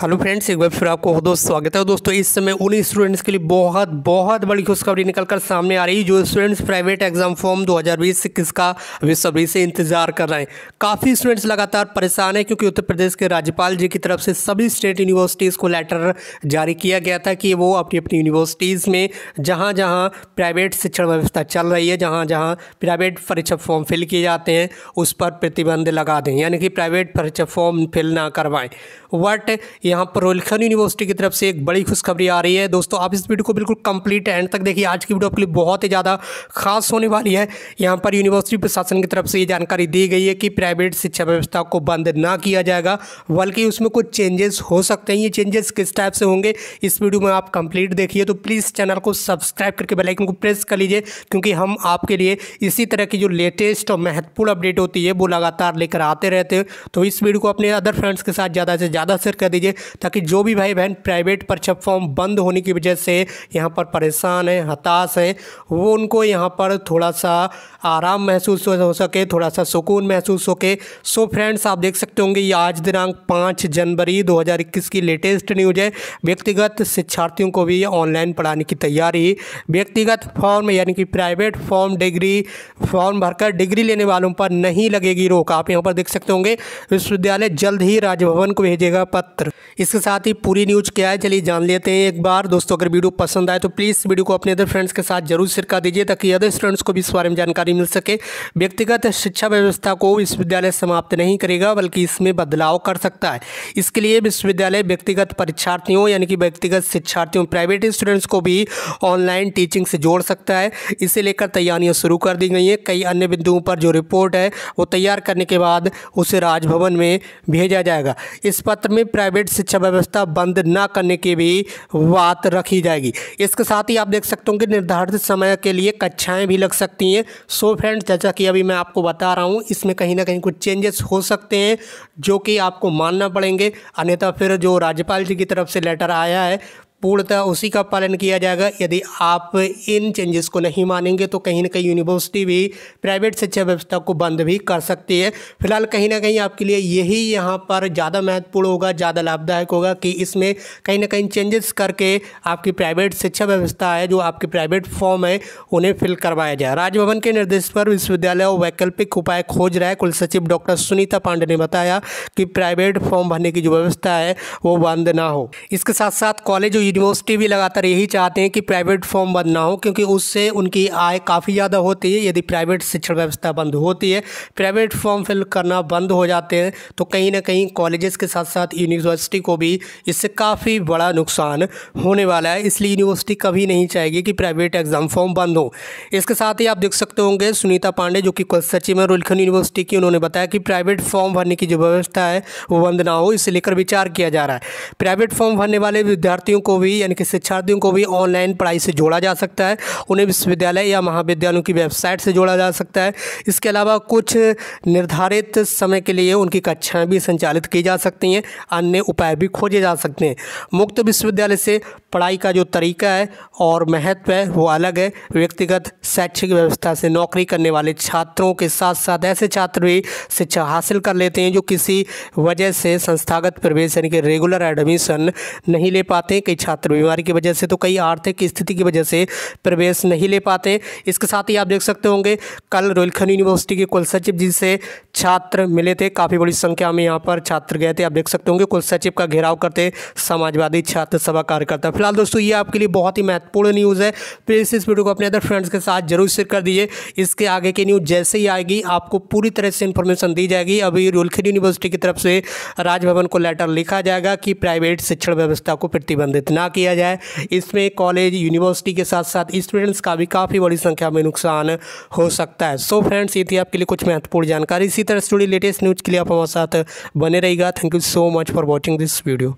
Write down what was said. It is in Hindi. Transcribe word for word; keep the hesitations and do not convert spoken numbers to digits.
हेलो फ्रेंड्स, एक बार फिर आपको हो दोस्त स्वागत है। दोस्तों, इस समय उन स्टूडेंट्स के लिए बहुत बहुत बड़ी खुशखबरी निकलकर सामने आ रही है जो स्टूडेंट्स प्राइवेट एग्जाम फॉर्म दो हज़ार बीस इक्कीस का बेसब्री से इंतजार कर रहे हैं। काफ़ी स्टूडेंट्स लगातार परेशान हैं क्योंकि उत्तर प्रदेश के राज्यपाल जी की तरफ से सभी स्टेट यूनिवर्सिटीज़ को लेटर जारी किया गया था कि वो अपनी अपनी यूनिवर्सिटीज़ में जहाँ जहाँ प्राइवेट शिक्षण व्यवस्था चल रही है, जहाँ जहाँ प्राइवेट परीक्षा फॉर्म फिल किए जाते हैं उस पर प्रतिबंध लगा दें, यानी कि प्राइवेट परीक्षा फॉर्म फिल ना करवाएँ। वट यहाँ पर रोहलखंड यूनिवर्सिटी की तरफ से एक बड़ी खुशखबरी आ रही है। दोस्तों, आप इस वीडियो को बिल्कुल कंप्लीट एंड तक देखिए। आज की वीडियो आपके लिए बहुत ही ज़्यादा खास होने वाली है। यहाँ पर यूनिवर्सिटी प्रशासन की तरफ से ये जानकारी दी गई है कि प्राइवेट शिक्षा व्यवस्था को बंद ना किया जाएगा, बल्कि उसमें कुछ चेंजेस हो सकते हैं। ये चेंजेस किस टाइप से होंगे इस वीडियो में आप कंप्लीट देखिए। तो प्लीज़ चैनल को सब्सक्राइब करके बेल आइकन को प्रेस कर लीजिए, क्योंकि हम आपके लिए इसी तरह की जो लेटेस्ट और महत्वपूर्ण अपडेट होती है वो लगातार लेकर आते रहते हैं। तो इस वीडियो को अपने अदर फ्रेंड्स के साथ ज़्यादा से ज़्यादा शेयर कर दीजिए, ताकि जो भी भाई बहन प्राइवेट परीक्षा फॉर्म बंद होने की वजह से यहाँ पर परेशान हैं, हताश हैं, वो उनको यहाँ पर थोड़ा सा आराम महसूस हो सके, थोड़ा सा सुकून महसूस होके। सो फ्रेंड्स, आप देख सकते होंगे ये आज दिनांक पाँच जनवरी दो हज़ार इक्कीस की लेटेस्ट न्यूज है। व्यक्तिगत शिक्षार्थियों को भी ऑनलाइन पढ़ाने की तैयारी। व्यक्तिगत फॉर्म यानी कि प्राइवेट फॉर्म डिग्री फॉर्म भरकर डिग्री लेने वालों पर नहीं लगेगी रोक। आप यहाँ पर देख सकते होंगे विश्वविद्यालय जल्द ही राजभवन को भेजेगा पत्र। इसके साथ ही पूरी न्यूज़ क्या है चलिए जान लेते हैं एक बार। दोस्तों, अगर वीडियो पसंद आए तो प्लीज़ वीडियो को अपने अदर फ्रेंड्स के साथ जरूर शेयर कर दीजिए, ताकि अदर स्टूडेंट्स को भी इस बारे में जानकारी मिल सके। व्यक्तिगत शिक्षा व्यवस्था को विश्वविद्यालय समाप्त नहीं करेगा, बल्कि इसमें बदलाव कर सकता है। इसके लिए विश्वविद्यालय व्यक्तिगत परीक्षार्थियों यानी कि व्यक्तिगत शिक्षार्थियों प्राइवेट स्टूडेंट्स को भी ऑनलाइन टीचिंग से जोड़ सकता है। इसे लेकर तैयारियाँ शुरू कर दी गई हैं। कई अन्य बिंदुओं पर जो रिपोर्ट है वो तैयार करने के बाद उसे राजभवन में भेजा जाएगा। इस पत्र में प्राइवेट शिक्षा व्यवस्था बंद ना करने की भी बात रखी जाएगी। इसके साथ ही आप देख सकते होंगे निर्धारित समय के लिए कक्षाएं भी लग सकती हैं। सो फ्रेंड्स, जैसा कि अभी मैं आपको बता रहा हूं, इसमें कहीं ना कहीं कुछ चेंजेस हो सकते हैं जो कि आपको मानना पड़ेंगे, अन्यथा फिर जो राज्यपाल जी की तरफ से लेटर आया है पूर्णतः उसी का पालन किया जाएगा। यदि आप इन चेंजेस को नहीं मानेंगे तो कहीं ना कहीं यूनिवर्सिटी भी प्राइवेट शिक्षा व्यवस्था को बंद भी कर सकती है। फिलहाल कहीं ना कहीं आपके लिए यही यहाँ पर ज़्यादा महत्वपूर्ण होगा, ज़्यादा लाभदायक होगा कि इसमें कहीं ना कहीं चेंजेस करके आपकी प्राइवेट शिक्षा व्यवस्था है, जो आपके प्राइवेट फॉर्म है, उन्हें फिल करवाया जाए। राजभवन के निर्देश पर विश्वविद्यालय वैकल्पिक उपाय खोज रहा है। कुलसचिव डॉक्टर सुनीता पांडे ने बताया कि प्राइवेट फॉर्म भरने की जो व्यवस्था है वो बंद ना हो। इसके साथ साथ कॉलेज यूनिवर्सिटी भी लगातार यही चाहते हैं कि प्राइवेट फॉर्म बंद ना हो, क्योंकि उससे उनकी आय काफ़ी ज़्यादा होती है। यदि प्राइवेट शिक्षण व्यवस्था बंद होती है, प्राइवेट फॉर्म फिल करना बंद हो जाते हैं, तो कहीं ना कहीं कॉलेजेस के साथ साथ यूनिवर्सिटी को भी इससे काफ़ी बड़ा नुकसान होने वाला है। इसलिए यूनिवर्सिटी कभी नहीं चाहेगी कि प्राइवेट एग्जाम फॉर्म बंद हो। इसके साथ ही आप देख सकते होंगे सुनीता पांडे, जो कि कुलसचिव है रोहलखंड यूनिवर्सिटी की, उन्होंने बताया कि प्राइवेट फॉर्म भरने की जो व्यवस्था है वो बंद ना हो, इसे लेकर विचार किया जा रहा है। प्राइवेट फॉर्म भरने वाले विद्यार्थियों को भी यानी कि शिक्षार्थियों को भी ऑनलाइन पढ़ाई से जोड़ा जा सकता है। उन्हें विश्वविद्यालय या महाविद्यालयों की वेबसाइट से जोड़ा जा सकता है। इसके अलावा कुछ निर्धारित समय के लिए उनकी कक्षाएं भी संचालित की जा सकती हैं। अन्य उपाय भी खोजे जा सकते हैं। मुक्त विश्वविद्यालय से पढ़ाई का जो तरीका है और महत्व है वो अलग है। व्यक्तिगत शैक्षिक व्यवस्था से नौकरी करने वाले छात्रों के साथ साथ ऐसे छात्र भी शिक्षा हासिल कर लेते हैं जो किसी वजह से संस्थागत प्रवेश यानी कि रेगुलर एडमिशन नहीं ले पाते हैं। कई छात्र बीमारी की वजह से तो कई आर्थिक स्थिति की वजह से प्रवेश नहीं ले पाते। इसके साथ ही आप देख सकते होंगे कल रोहलखंड यूनिवर्सिटी के कुलसचिव जी से छात्र मिले थे। काफ़ी बड़ी संख्या में यहाँ पर छात्र गए थे। आप देख सकते होंगे कुलसचिव का घेराव करते समाजवादी छात्र सभा कार्यकर्ता। फिलहाल दोस्तों, ये आपके लिए बहुत ही महत्वपूर्ण न्यूज़ है। प्लीज़ इस वीडियो को अपने अदर फ्रेंड्स के साथ जरूर शेयर कर दीजिए। इसके आगे की न्यूज़ जैसे ही आएगी आपको पूरी तरह से इन्फॉर्मेशन दी जाएगी। अभी रोहलखंड यूनिवर्सिटी की तरफ से राजभवन को लेटर लिखा जाएगा कि प्राइवेट शिक्षण व्यवस्था को प्रतिबंधित ना किया जाए। इसमें कॉलेज यूनिवर्सिटी के साथ साथ स्टूडेंट्स का भी काफ़ी बड़ी संख्या में नुकसान हो सकता है। सो फ्रेंड्स, ये थी आपके लिए कुछ महत्वपूर्ण जानकारी। इसी तरह से जुड़ी लेटेस्ट न्यूज़ के लिए आप हमारे साथ बने रहिएगा। Thank you so much for watching this video.